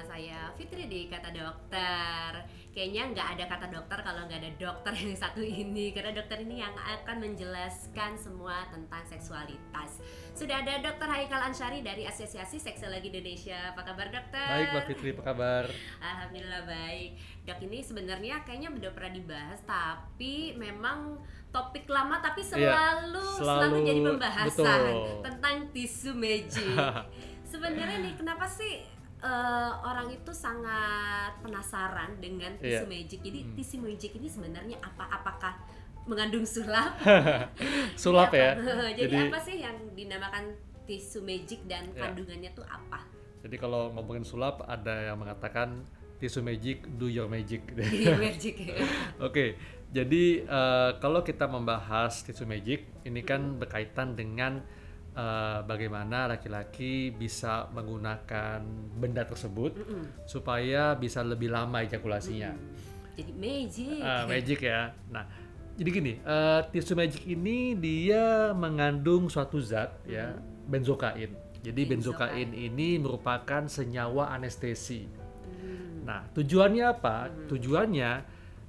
bersama saya Fitri di Kata Dokter. Kayaknya nggak ada kata dokter kalau nggak ada dokter yang satu ini, karena dokter ini yang akan menjelaskan semua tentang seksualitas. Sudah ada Dokter Haikal Ansari dari Asosiasi Seksologi Indonesia. Apa kabar, Dokter? Baik, Mbak Fitri, apa kabar? Alhamdulillah baik. Dok, ini sebenarnya kayaknya udah pernah dibahas, tapi memang topik lama tapi selalu jadi pembahasan. Betul. Tentang tisu magic. Sebenarnya nih, kenapa sih orang itu sangat penasaran dengan tisu magic? Jadi tisu magic ini sebenarnya apakah mengandung sulap? Sulap ya? Jadi apa sih yang dinamakan tisu magic dan kandungannya tuh apa? Jadi kalau ngomongin sulap, ada yang mengatakan tisu magic, do your magic. Oke, jadi kalau kita membahas tisu magic, ini kan berkaitan dengan bagaimana laki-laki bisa menggunakan benda tersebut supaya bisa lebih lama ejakulasinya. Jadi magic. Magic ya. Nah, jadi gini, tisu magic ini dia mengandung suatu zat ya, benzokain. Jadi benzokain ini merupakan senyawa anestesi. Nah, tujuannya apa? Tujuannya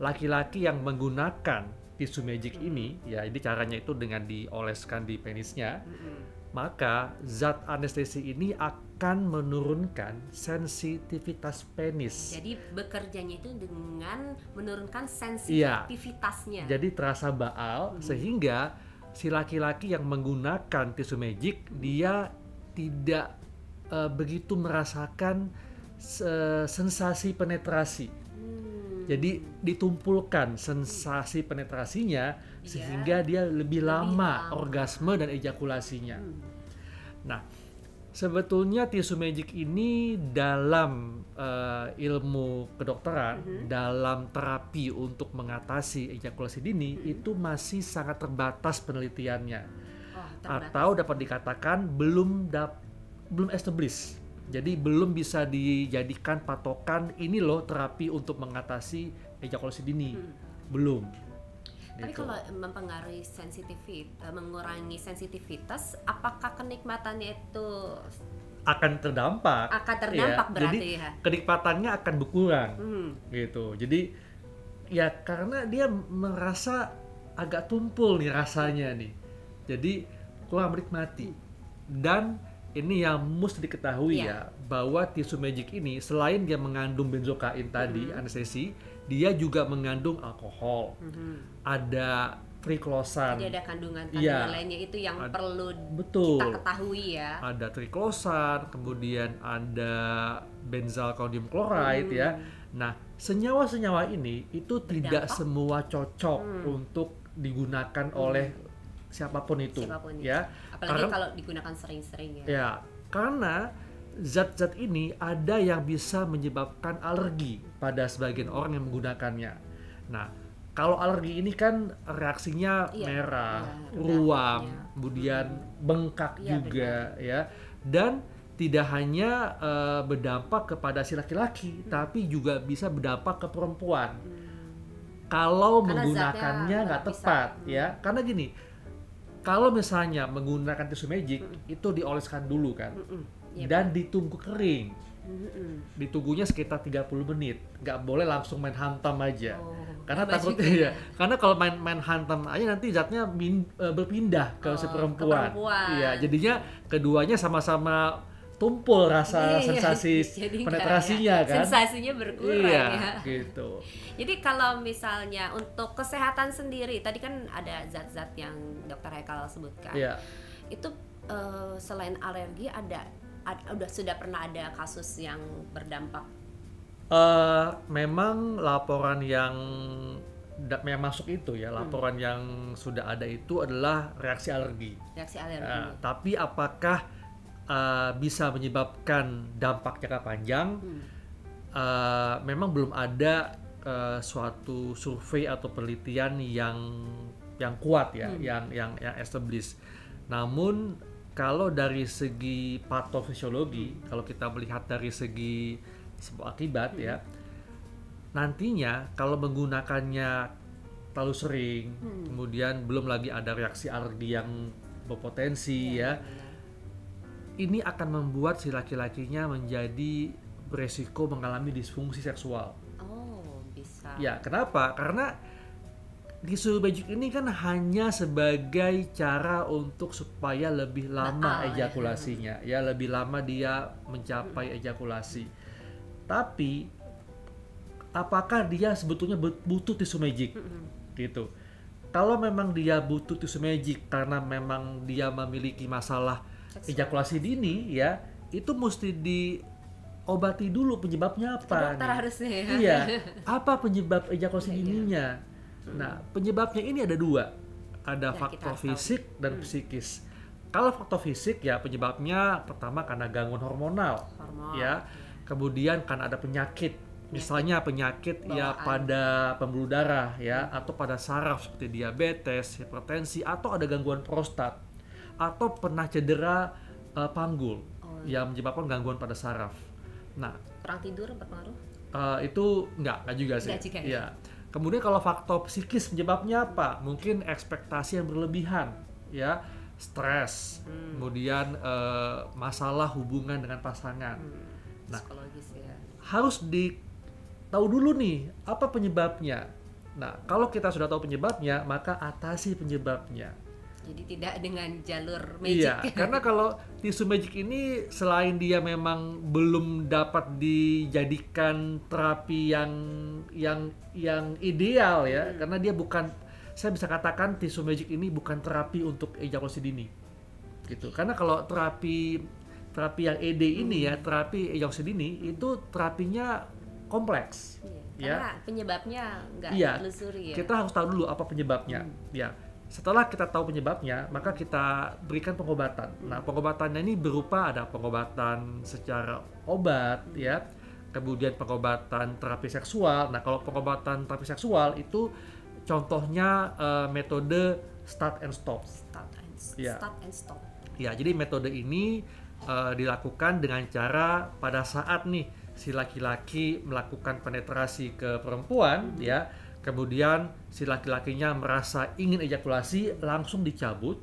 laki-laki yang menggunakan tisu magic ini, ya ini caranya itu dengan dioleskan di penisnya, maka zat anestesi ini akan menurunkan sensitivitas penis. Jadi bekerjanya itu dengan menurunkan sensitivitasnya. Jadi terasa baal, sehingga si laki-laki yang menggunakan tisu magic, dia tidak begitu merasakan sensasi penetrasi. Jadi ditumpulkan sensasi penetrasinya sehingga dia lebih lama orgasme dan ejakulasinya. Nah, sebetulnya tisu magic ini dalam ilmu kedokteran, dalam terapi untuk mengatasi ejakulasi dini, itu masih sangat terbatas penelitiannya. Oh, terbatas. Atau dapat dikatakan belum established. Jadi belum bisa dijadikan patokan, ini loh terapi untuk mengatasi ejakulasi dini. Belum. Tapi gitu. Kalau mempengaruhi sensitivitas, mengurangi sensitivitas, apakah kenikmatannya itu akan terdampak? Akan terdampak ya. Berarti jadi, ya. Kenikmatannya akan berkurang. Gitu. Jadi ya karena dia merasa agak tumpul nih rasanya nih. Jadi kurang menikmati. Dan ini yang mesti diketahui ya, bahwa tisu magic ini selain dia mengandung benzokain tadi, anestesi, dia juga mengandung alkohol, ada triclosan. Jadi ada kandungan lainnya itu yang perlu kita ketahui ya. Ada triclosan, kemudian ada benzalkonium chloride ya. Nah, senyawa-senyawa ini itu tidak semua cocok untuk digunakan oleh siapapun itu ya. Apalagi kalau digunakan sering-sering ya. Ya, karena zat-zat ini ada yang bisa menyebabkan alergi pada sebagian orang yang menggunakannya. Nah, kalau alergi ini kan reaksinya merah, ruam, kemudian bengkak juga ya. Dan tidak hanya berdampak kepada si laki-laki, tapi juga bisa berdampak ke perempuan. Kalau menggunakannya nggak tepat ya. Karena gini, kalau misalnya menggunakan tisu magic, itu dioleskan dulu kan, dan ditunggu kering. Ditunggunya sekitar 30 menit, nggak boleh langsung main hantam aja. Karena takutnya ya, karena kalau main hantam aja nanti zatnya berpindah ke si perempuan. Iya, jadinya keduanya sama-sama tumpul rasa sensasi penetrasinya kan. Sensasinya berkurang ya. Gitu. Jadi kalau misalnya untuk kesehatan sendiri, tadi kan ada zat-zat yang Dokter Haikal sebutkan. Itu selain alergi sudah pernah ada kasus yang berdampak. Memang laporan yang masuk itu ya, laporan yang sudah ada itu adalah reaksi alergi. Reaksi alergi. Tapi apakah bisa menyebabkan dampak jangka panjang? Memang belum ada suatu survei atau penelitian yang kuat ya, yang established. Namun kalau dari segi patofisiologi, kalau kita melihat dari segi sebuah akibat ya, nantinya kalau menggunakannya terlalu sering, kemudian belum lagi ada reaksi alergi yang berpotensi ya. Ini akan membuat si laki-lakinya menjadi beresiko mengalami disfungsi seksual. Oh, bisa. Ya, kenapa? Karena tisu magic ini kan hanya sebagai cara untuk supaya lebih lama ejakulasinya, ya lebih lama dia mencapai ejakulasi. Tapi apakah dia sebetulnya butuh tisu magic? Gitu. Kalau memang dia butuh tisu magic karena memang dia memiliki masalah ejakulasi dini, ya itu mesti diobati dulu penyebabnya apa. Dokter harusnya. Ya? Iya. Apa penyebab ejakulasi dininya? Nah, penyebabnya ini ada dua. Ada faktor fisik dan psikis. Kalau faktor fisik, ya penyebabnya pertama karena gangguan hormonal. Ya. Kemudian karena ada penyakit. Misalnya penyakit ya pada pembuluh darah ya, atau pada saraf seperti diabetes, hipertensi, atau ada gangguan prostat, atau pernah cedera panggul yang menyebabkan gangguan pada saraf. Nah, kurang tidur berpengaruh? Itu enggak juga sih. Enggak, ya. Kemudian kalau faktor psikis penyebabnya apa? Mungkin ekspektasi yang berlebihan, ya, stres, kemudian masalah hubungan dengan pasangan. Nah, psikologis ya. Harus ditahu dulu nih apa penyebabnya. Nah, kalau kita sudah tahu penyebabnya, maka atasi penyebabnya. Jadi tidak dengan jalur magic. Iya, karena kalau tisu magic ini selain dia memang belum dapat dijadikan terapi yang ideal ya, karena dia bukan, saya bisa katakan tisu magic ini bukan terapi untuk ejakulasi dini. Gitu. Karena kalau terapi yang ED ini ya, terapi ejakulasi dini itu terapinya kompleks. Iya. Karena penyebabnya nggak telusuri ya. Kita harus tahu dulu apa penyebabnya. Ya. Setelah kita tahu penyebabnya, maka kita berikan pengobatan. Nah, pengobatannya ini berupa ada pengobatan secara obat, ya. Kemudian pengobatan terapi seksual. Nah, kalau pengobatan terapi seksual itu contohnya metode start and stop. Start and stop. Ya, jadi metode ini dilakukan dengan cara pada saat nih si laki-laki melakukan penetrasi ke perempuan, ya. Kemudian si laki-lakinya merasa ingin ejakulasi, langsung dicabut,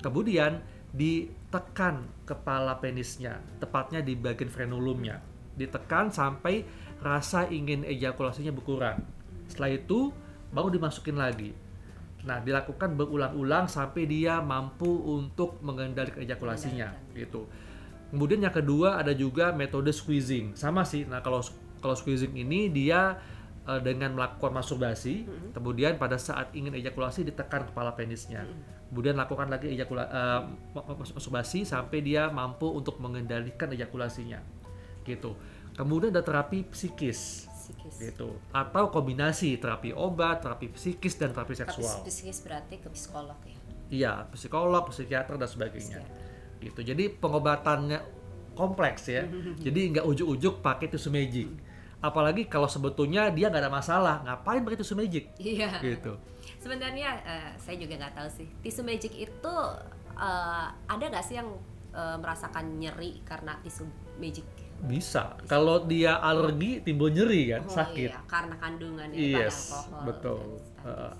kemudian ditekan kepala penisnya, tepatnya di bagian frenulumnya, ditekan sampai rasa ingin ejakulasinya berkurang. Setelah itu baru dimasukin lagi. Nah, dilakukan berulang-ulang sampai dia mampu untuk mengendalikan ejakulasinya, gitu. Kemudian yang kedua ada juga metode squeezing, sama sih. Nah, kalau squeezing ini dia dengan melakukan masturbasi, kemudian pada saat ingin ejakulasi ditekan kepala penisnya, kemudian lakukan lagi masturbasi sampai dia mampu untuk mengendalikan ejakulasinya, gitu. Kemudian ada terapi psikis. Gitu, atau kombinasi terapi obat, terapi psikis dan terapi seksual. Terapi psikis berarti ke psikolog ya? Iya, psikolog, psikiater dan sebagainya. Gitu, jadi pengobatannya kompleks ya. Jadi nggak ujuk-ujuk pakai tisu magic. Apalagi kalau sebetulnya dia nggak ada masalah, ngapain pakai tisu magic? Iya. Gitu. Sebenarnya saya juga nggak tahu sih, tisu magic itu ada nggak sih yang merasakan nyeri karena tisu magic? Bisa. Kalau dia alergi timbul nyeri kan, sakit. Iya, karena kandungan alkohol. Betul.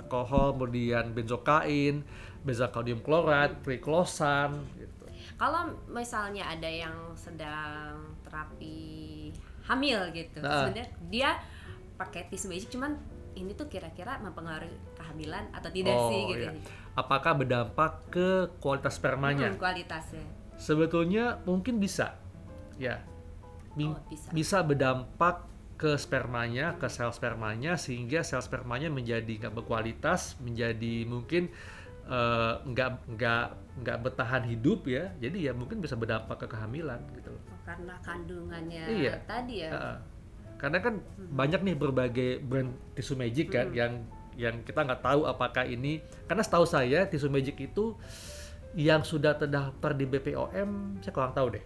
Alkohol, kemudian benzokain, benzalkonium chloride, triclosan. Gitu. Kalau misalnya ada yang sedang terapi hamil gitu, sebenarnya dia pakai tisu magic, cuman ini tuh kira-kira mempengaruhi kehamilan atau tidak sih gitu. Iya. Apakah berdampak ke kualitas spermanya? Kualitasnya. Sebetulnya mungkin bisa, ya. Bisa berdampak ke spermanya, ke sel spermanya, sehingga sel spermanya menjadi nggak berkualitas, menjadi mungkin nggak bertahan hidup ya. Jadi ya mungkin bisa berdampak ke kehamilan gitu. Karena kandungannya tadi ya. Karena kan banyak nih berbagai brand tisu magic kan yang kita nggak tahu apakah ini, karena setahu saya tisu magic itu yang sudah terdaftar di BPOM saya kurang tahu deh.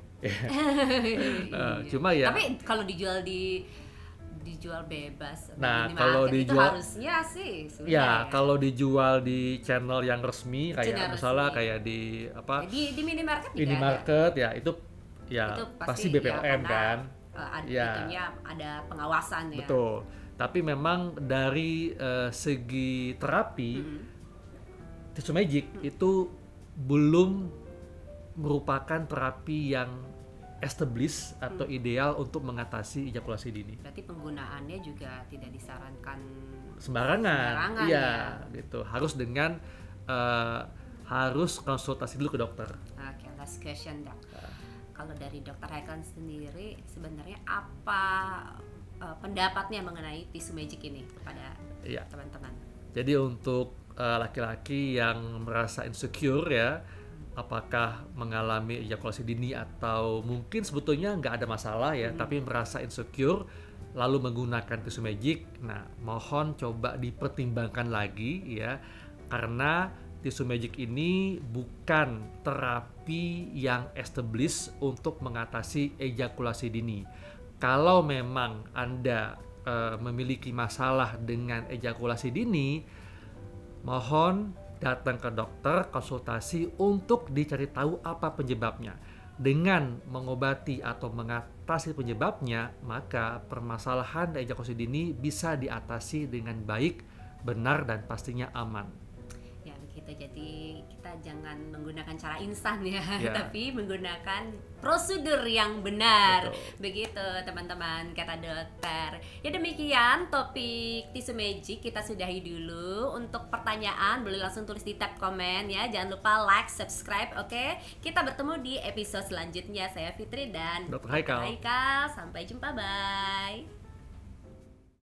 Cuma ya. Tapi kalau dijual bebas. Nah, kalau dijual itu harusnya sih. Ya, kalau dijual di channel yang resmi kayak misalnya kayak di apa? Di minimarket juga. Minimarket ya, itu pasti BPOM ya, kan. Artinya ada pengawasan ya. Betul. Tapi memang dari segi terapi tisu magic itu belum merupakan terapi yang established atau ideal untuk mengatasi ejakulasi dini. Berarti penggunaannya juga tidak disarankan sembarangan ya. Gitu. Harus dengan harus konsultasi dulu ke dokter. Oke, last question, Dok. Kalau dari Dokter Haikal sendiri sebenarnya apa pendapatnya mengenai tisu magic ini kepada teman-teman? Jadi untuk laki-laki yang merasa insecure ya, apakah mengalami ejakulasi dini atau mungkin sebetulnya nggak ada masalah ya, tapi merasa insecure lalu menggunakan tisu magic, nah mohon coba dipertimbangkan lagi ya, karena tisu magic ini bukan terapi yang established untuk mengatasi ejakulasi dini. Kalau memang Anda memiliki masalah dengan ejakulasi dini, mohon datang ke dokter, konsultasi untuk dicari tahu apa penyebabnya. Dengan mengobati atau mengatasi penyebabnya, maka permasalahan ejakulasi dini bisa diatasi dengan baik, benar, dan pastinya aman. Ya begitu, jadi kita jangan menggunakan cara instan ya, tapi menggunakan prosedur yang benar. Betul. Begitu teman-teman, kata dokter. Ya demikian topik tisu magic kita sudahi dulu. Untuk pertanyaan boleh langsung tulis di tab komen ya. Jangan lupa like, subscribe, oke? Kita bertemu di episode selanjutnya. Saya Fitri dan Dr. Haikal. Sampai jumpa, bye!